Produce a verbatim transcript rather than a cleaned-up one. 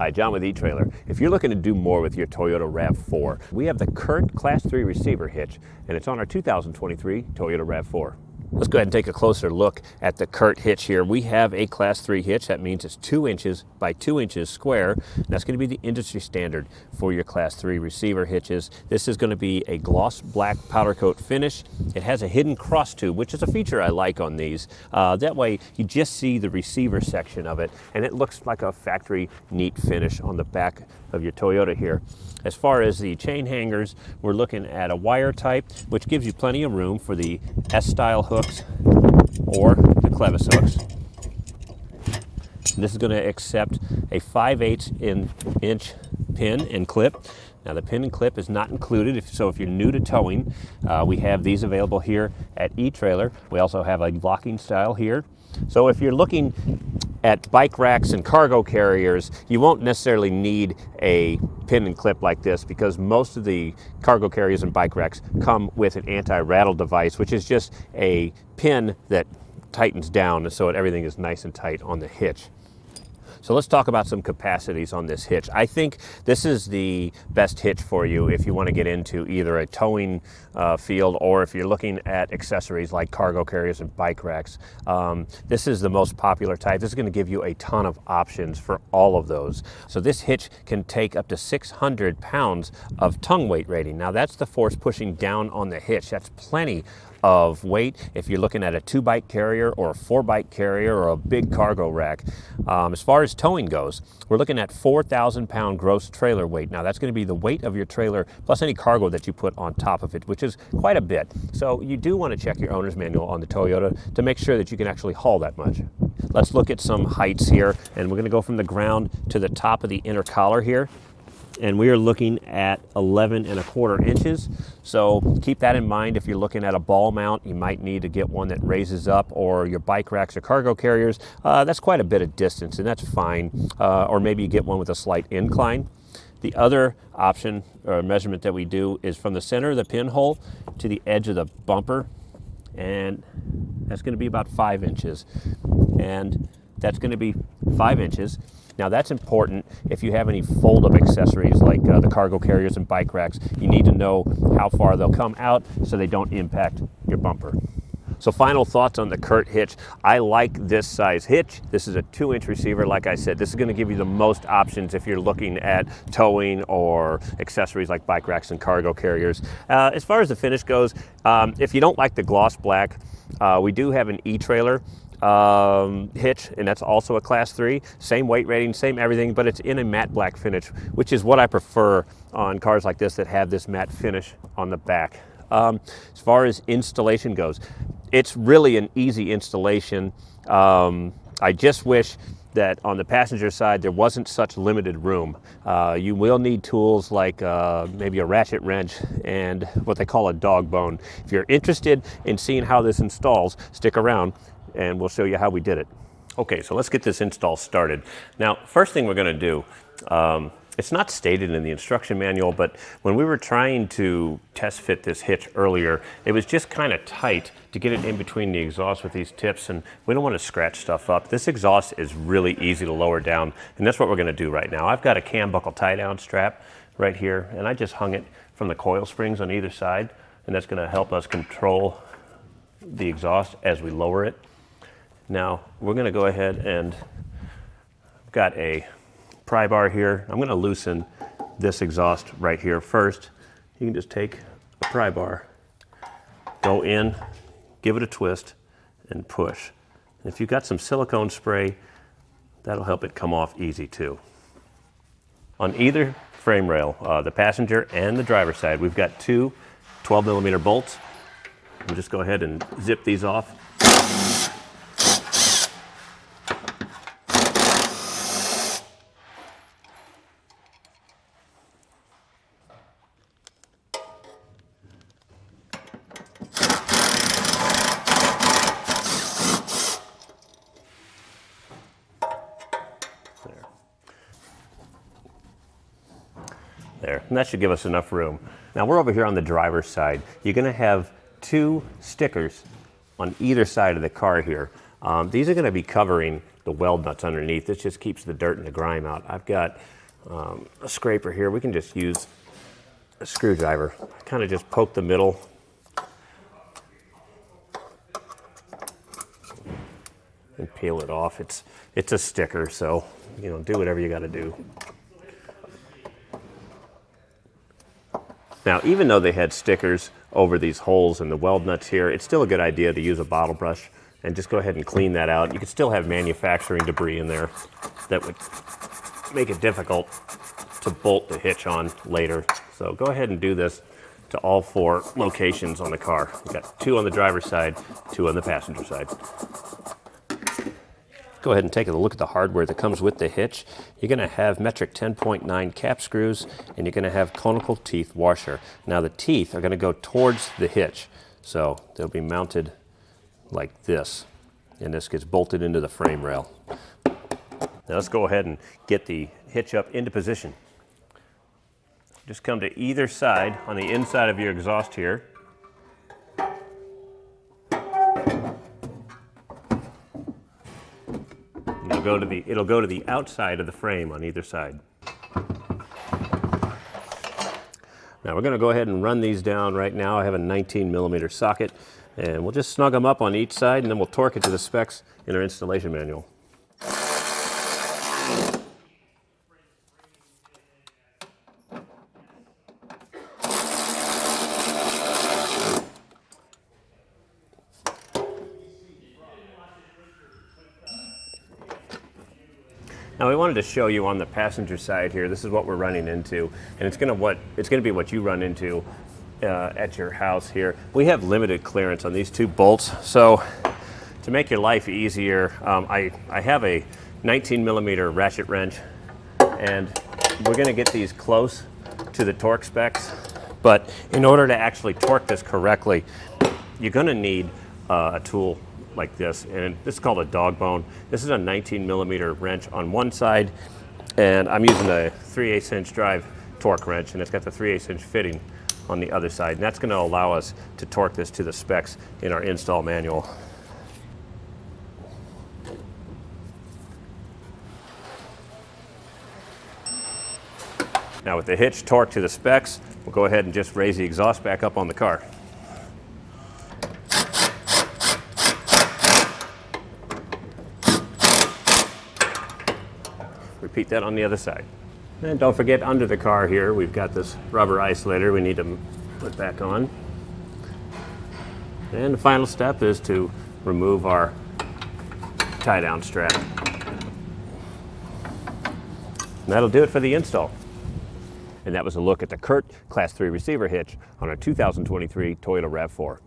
Hi, John with eTrailer. If you're looking to do more with your Toyota RAV four, we have the Curt Class three receiver hitch, and it's on our two thousand twenty-three Toyota RAV four. Let's go ahead and take a closer look at the Curt hitch here. We have a class three hitch. That means it's two inches by two inches square. That's going to be the industry standard for your class three receiver hitches. This is going to be a gloss black powder coat finish. It has a hidden cross tube, which is a feature I like on these. Uh, that way you just see the receiver section of it, and it looks like a factory neat finish on the back of your Toyota here. As far as the chain hangers, we're looking at a wire type, which gives you plenty of room for the S-style hook or the clevis hooks. This is going to accept a five eighths inch pin and clip. Now the pin and clip is not included, if, so if you're new to towing, uh, we have these available here at eTrailer. We also have a locking style here. So if you're looking at bike racks and cargo carriers, you won't necessarily need a pin and clip like this, because most of the cargo carriers and bike racks come with an anti-rattle device, which is just a pin that tightens down so everything is nice and tight on the hitch. So let's talk about some capacities on this hitch. I think this is the best hitch for you if you want to get into either a towing uh, field, or if you're looking at accessories like cargo carriers and bike racks. Um, this is the most popular type. This is going to give you a ton of options for all of those. So this hitch can take up to six hundred pounds of tongue weight rating. Now that's the force pushing down on the hitch. That's plenty of weight if you're looking at a two bike carrier or a four bike carrier or a big cargo rack. Um, as far as towing goes, we're looking at four thousand pound gross trailer weight. Now that's going to be the weight of your trailer plus any cargo that you put on top of it, which is quite a bit. So you do want to check your owner's manual on the Toyota to make sure that you can actually haul that much. Let's look at some heights here, and we're going to go from the ground to the top of the inner collar here. And we are looking at eleven and a quarter inches. So keep that in mind. If you're looking at a ball mount, you might need to get one that raises up, or your bike racks or cargo carriers. Uh, that's quite a bit of distance, and that's fine. Uh, or maybe you get one with a slight incline. The other option or measurement that we do is from the center of the pinhole to the edge of the bumper. And that's going to be about five inches. And that's going to be five inches. Now that's important if you have any fold-up accessories like uh, the cargo carriers and bike racks. You need to know how far they'll come out so they don't impact your bumper. So final thoughts on the Curt hitch. I like this size hitch. This is a two inch receiver. Like I said, this is gonna give you the most options if you're looking at towing or accessories like bike racks and cargo carriers. Uh, as far as the finish goes, um, if you don't like the gloss black, uh, we do have an eTrailer um, hitch, and that's also a class three. Same weight rating, same everything, but it's in a matte black finish, which is what I prefer on cars like this that have this matte finish on the back. Um, as far as installation goes, it's really an easy installation. Um, I just wish that on the passenger side there wasn't such limited room. Uh, you will need tools like uh, maybe a ratchet wrench and what they call a dog bone. If you're interested in seeing how this installs, stick around and we'll show you how we did it. Okay, so let's get this install started. Now, first thing we're gonna do, um, it's not stated in the instruction manual, but when we were trying to test fit this hitch earlier, it was just kind of tight to get it in between the exhaust with these tips, and we don't want to scratch stuff up. This exhaust is really easy to lower down, and that's what we're going to do right now. I've got a cam buckle tie down strap right here, and I just hung it from the coil springs on either side, and that's going to help us control the exhaust as we lower it. Now we're going to go ahead, and I've got a pry bar here. I'm going to loosen this exhaust right here first. You can just take a pry bar, go in, give it a twist, and push. And if you've got some silicone spray, that'll help it come off easy too. On either frame rail, uh, the passenger and the driver's side, we've got two twelve millimeter bolts. We'll just go ahead and zip these off. There, and that should give us enough room. Now we're over here on the driver's side. You're gonna have two stickers on either side of the car here. Um, these are gonna be covering the weld nuts underneath. This just keeps the dirt and the grime out. I've got um, a scraper here. We can just use a screwdriver. Kind of just poke the middle. And peel it off. It's it's a sticker, so you know, do whatever you got to do. Now, even though they had stickers over these holes and the weld nuts here, it's still a good idea to use a bottle brush and just go ahead and clean that out. You could still have manufacturing debris in there that would make it difficult to bolt the hitch on later. So go ahead and do this to all four locations on the car. We've got two on the driver's side, two on the passenger side. Go ahead and take a look at the hardware that comes with the hitch. You're going to have metric ten point nine cap screws, and you're going to have conical teeth washer. Now the teeth are going to go towards the hitch, so they'll be mounted like this, and this gets bolted into the frame rail. Now let's go ahead and get the hitch up into position. Just come to either side on the inside of your exhaust here. Go to the, it'll go to the outside of the frame on either side. Now we're going to go ahead and run these down right now. I have a nineteen millimeter socket, and we'll just snug them up on each side, and then we'll torque it to the specs in our installation manual. Now we wanted to show you on the passenger side here, this is what we're running into, and it's gonna, what, it's gonna be what you run into uh, at your house here. We have limited clearance on these two bolts, so to make your life easier, um, I, I have a nineteen millimeter ratchet wrench, and we're gonna get these close to the torque specs, but in order to actually torque this correctly, you're gonna need uh, a tool like this, and this is called a dog bone. This is a nineteen millimeter wrench on one side, and I'm using a three eighths inch drive torque wrench, and it's got the three eighths inch fitting on the other side, and that's going to allow us to torque this to the specs in our install manual. Now with the hitch torqued to the specs, we'll go ahead and just raise the exhaust back up on the car. Repeat that on the other side. And don't forget, under the car here, we've got this rubber isolator we need to put back on. And the final step is to remove our tie-down strap. And that'll do it for the install. And that was a look at the Curt Class three receiver hitch on our two thousand twenty-three Toyota RAV four.